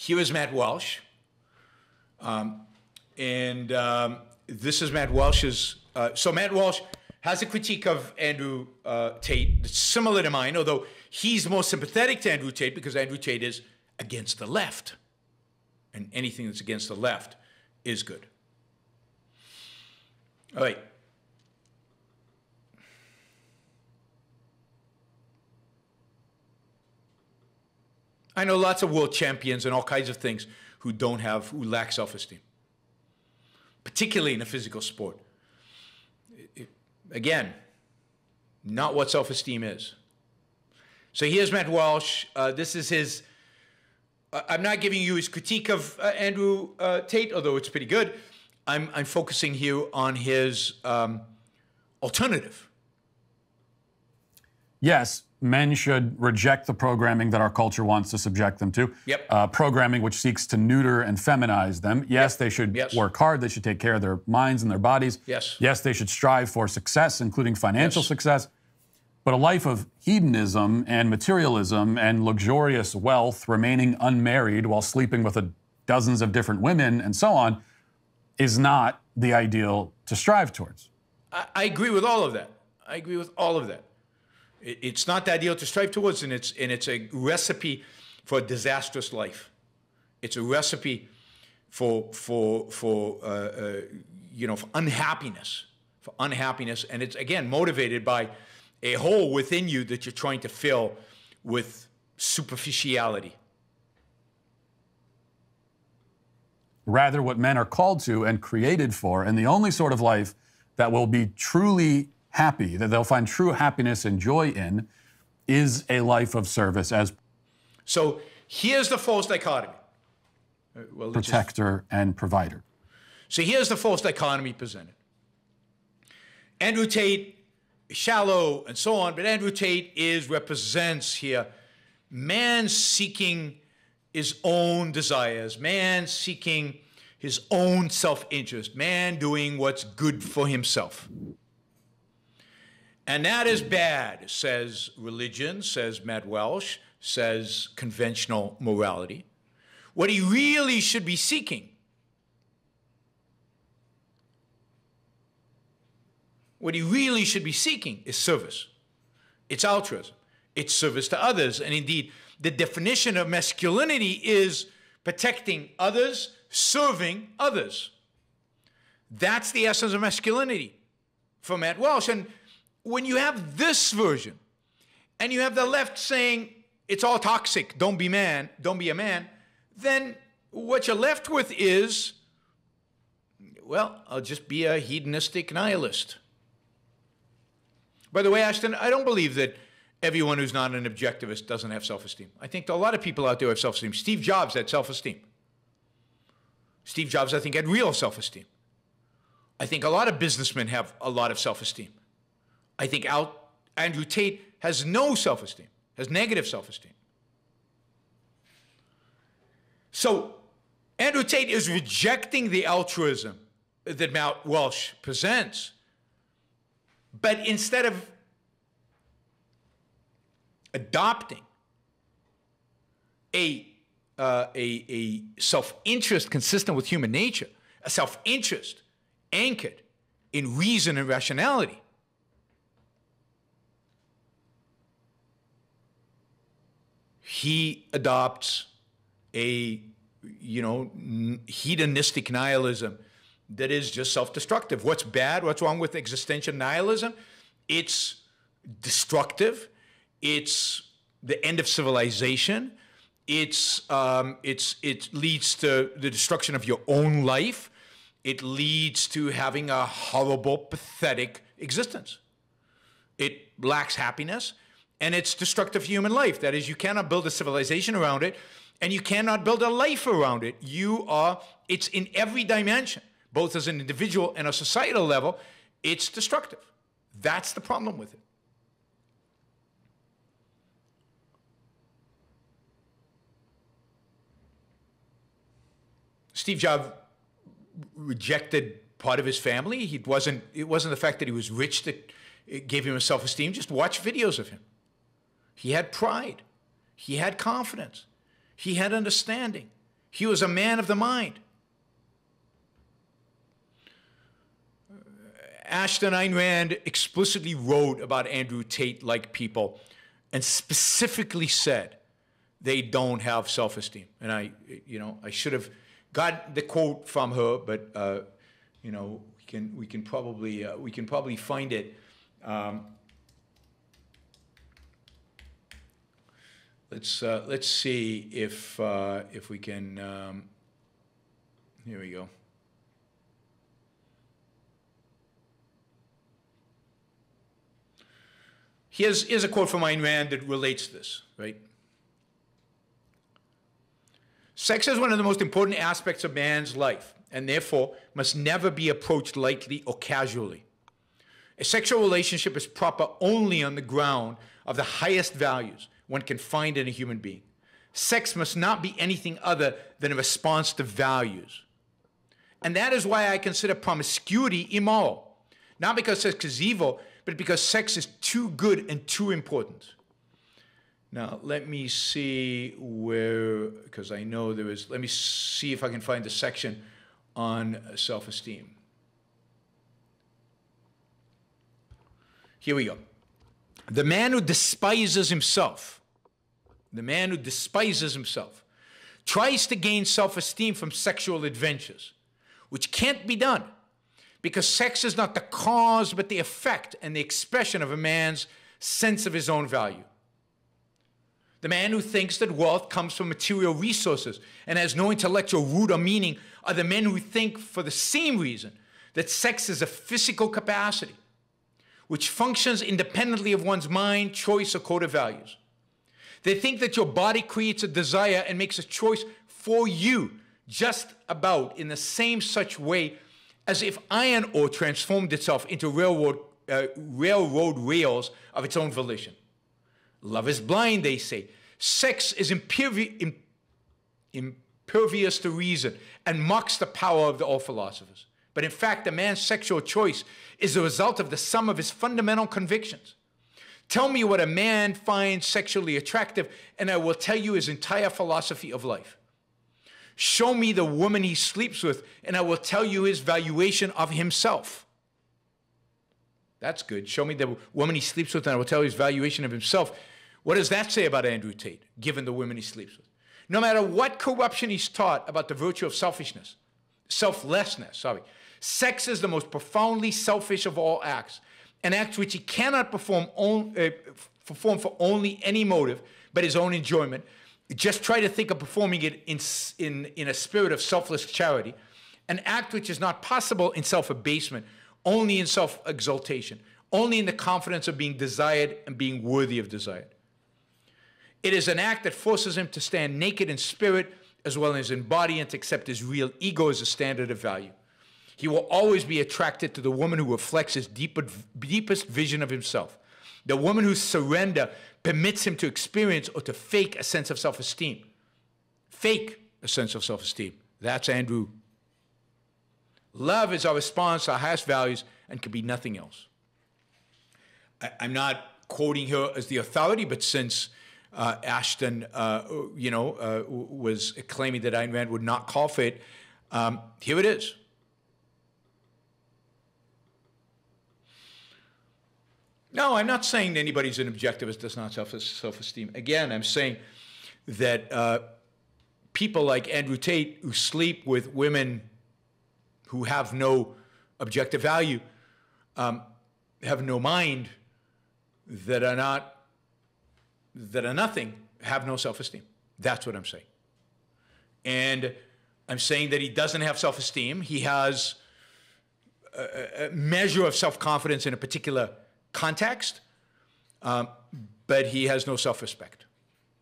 He was Matt Walsh. This is Matt Walsh's. So Matt Walsh has a critique of Andrew Tate, similar to mine, although he's more sympathetic to Andrew Tate because Andrew Tate is against the left. And anything that's against the left is good. All right. I know lots of world champions and all kinds of things who don't have, who lack self-esteem, particularly in a physical sport. Again, not what self-esteem is. So here's Matt Walsh. This is his, I'm not giving you his critique of Andrew Tate, although it's pretty good. I'm focusing here on his alternative. Yes. Men should reject the programming that our culture wants to subject them to. Yep. Programming which seeks to neuter and feminize them. Yes, yep. They should work hard. They should take care of their minds and their bodies. Yes. Yes, they should strive for success, including financial success. But a life of hedonism and materialism and luxurious wealth, remaining unmarried while sleeping with dozens of different women and so on, is not the ideal to strive towards. I agree with all of that. I agree with all of that. It's not the ideal to strive towards, and it's a recipe for a disastrous life. It's a recipe for unhappiness, and it's again motivated by a hole within you that you're trying to fill with superficiality. Rather, what men are called to and created for, and the only sort of life that will be truly happy, that they'll find true happiness and joy in, is a life of service. As so, here's the false dichotomy. Well, protector and provider. So here's the false dichotomy presented. Andrew Tate, shallow and so on, but Andrew Tate represents here man seeking his own desires, man seeking his own self-interest, man doing what's good for himself. And that is bad, says religion, says Matt Walsh, says conventional morality. What he really should be seeking, is service. It's altruism. It's service to others. And indeed, the definition of masculinity is protecting others, serving others. That's the essence of masculinity for Matt Walsh. And when you have this version, and you have the left saying, it's all toxic, don't be man, don't be a man, then what you're left with is, well, I'll just be a hedonistic nihilist. By the way, Ashton, I don't believe that everyone who's not an objectivist doesn't have self-esteem. I think a lot of people out there have self-esteem. Steve Jobs had self-esteem. Steve Jobs, I think, had real self-esteem. I think a lot of businessmen have a lot of self-esteem. I think Andrew Tate has no self-esteem, has negative self-esteem. So Andrew Tate is rejecting the altruism that Matt Walsh presents. But instead of adopting a self-interest consistent with human nature, a self-interest anchored in reason and rationality, he adopts a, hedonistic nihilism that is just self-destructive. What's bad? What's wrong with existential nihilism? It's destructive. It's the end of civilization. It leads to the destruction of your own life. It leads to having a horrible, pathetic existence. It lacks happiness. And it's destructive for human life. That is, you cannot build a civilization around it, and you cannot build a life around it. It's in every dimension, both as an individual and a societal level, it's destructive. That's the problem with it. Steve Jobs rejected part of his family. It wasn't the fact that he was rich that it gave him a self-esteem. Just watch videos of him. He had pride. He had confidence. He had understanding. He was a man of the mind. Ashton, Ayn Rand explicitly wrote about Andrew Tate-like people and specifically said they don't have self-esteem. And I should have got the quote from her, but we can probably find it. Let's see if we can. Here we go. Here's a quote from Ayn Rand that relates to this, right? Sex is one of the most important aspects of man's life, and therefore must never be approached lightly or casually. A sexual relationship is proper only on the ground of the highest values one can find in a human being. Sex must not be anything other than a response to values. And that is why I consider promiscuity immoral, not because sex is evil, but because sex is too good and too important. Now, let me see where, because I know there is, let me see if I can find the section on self-esteem. Here we go. The man who despises himself, tries to gain self-esteem from sexual adventures, which can't be done, because sex is not the cause, but the effect and the expression of a man's sense of his own value. The man who thinks that wealth comes from material resources and has no intellectual root or meaning are the men who think, for the same reason, that sex is a physical capacity, which functions independently of one's mind, choice, or code of values. They think that your body creates a desire and makes a choice for you, just about in the same such way as if iron ore transformed itself into railroad rails of its own volition. Love is blind, they say. Sex is impervious to reason and mocks the power of all philosophers. But in fact, a man's sexual choice is the result of the sum of his fundamental convictions. Tell me what a man finds sexually attractive, and I will tell you his entire philosophy of life. Show me the woman he sleeps with, and I will tell you his valuation of himself. That's good. Show me the woman he sleeps with, and I will tell you his valuation of himself. What does that say about Andrew Tate, given the women he sleeps with? No matter what corruption he's taught about the virtue of selflessness, sex is the most profoundly selfish of all acts, an act which he cannot perform for only any motive but his own enjoyment. Just try to think of performing it in a spirit of selfless charity, an act which is not possible in self-abasement, only in self-exaltation, only in the confidence of being desired and being worthy of desire. It is an act that forces him to stand naked in spirit as well as in body and to accept his real ego as a standard of value. He will always be attracted to the woman who reflects his deepest vision of himself, the woman whose surrender permits him to experience or to fake a sense of self-esteem. Fake a sense of self-esteem. That's Andrew. Love is our response to our highest values and can be nothing else. I'm not quoting her as the authority, but since Ashton was claiming that Ayn Rand would not call for it, here it is. No, I'm not saying that anybody's an objectivist does not have self-esteem. Again, I'm saying that people like Andrew Tate, who sleep with women who have no objective value, have no mind, that are nothing, have no self-esteem. That's what I'm saying. And I'm saying that he doesn't have self-esteem. He has a measure of self-confidence in a particular context, but he has no self-respect.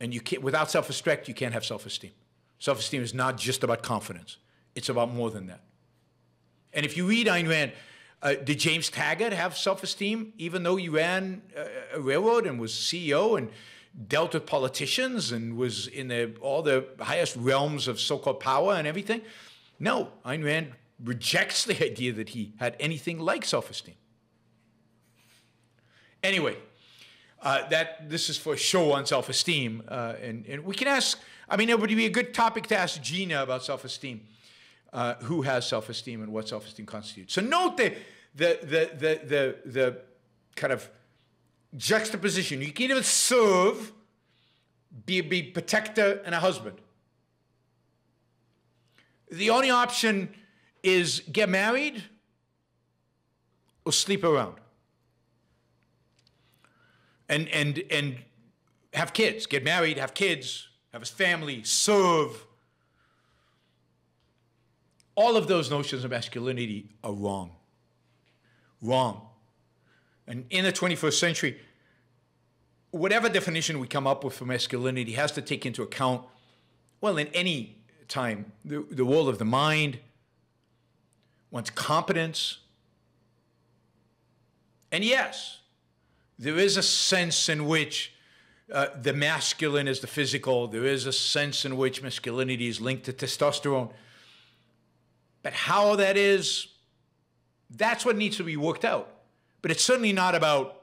And you can't, without self-respect, you can't have self-esteem. Self-esteem is not just about confidence. It's about more than that. And if you read Ayn Rand, did James Taggart have self-esteem, even though he ran a railroad and was CEO and dealt with politicians and was in all the highest realms of so-called power and everything? No, Ayn Rand rejects the idea that he had anything like self-esteem. Anyway, That this is for show on self-esteem, and we can ask. I mean, it would be a good topic to ask Gina about self-esteem, who has self-esteem and what self-esteem constitutes. So note the kind of juxtaposition. You can either serve, be protector, and a husband. The only option is get married or sleep around. And have kids, get married, have kids, have a family, serve. All of those notions of masculinity are wrong. Wrong. And in the 21st century, whatever definition we come up with for masculinity has to take into account, well, in any time, the world of the mind, one's competence. And yes, there is a sense in which the masculine is the physical. There is a sense in which masculinity is linked to testosterone. But how that is, that's what needs to be worked out. But it's certainly not about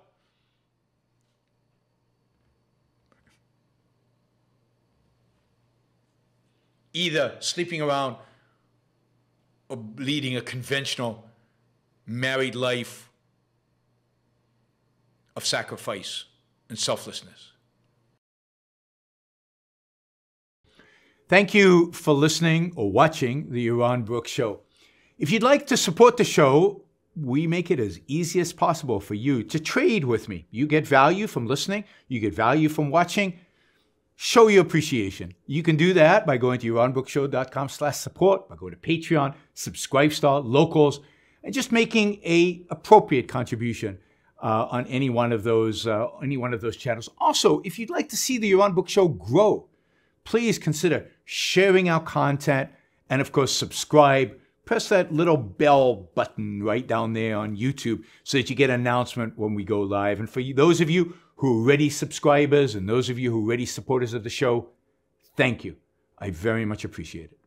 either sleeping around or leading a conventional married life of sacrifice and selflessness. Thank you for listening or watching The Yaron Brook Show. If you'd like to support the show, we make it as easy as possible for you to trade with me. You get value from listening. You get value from watching. Show your appreciation. You can do that by going to yaronbrookshow.com/support, by going to Patreon, Subscribestar, Locals, and just making an appropriate contribution on any one of those channels. Also, if you'd like to see the Yaron Brook Show grow, please consider sharing our content and, of course, subscribe. Press that little bell button right down there on YouTube so that you get an announcement when we go live. And for you, those of you who are already subscribers and those of you who are already supporters of the show, thank you. I very much appreciate it.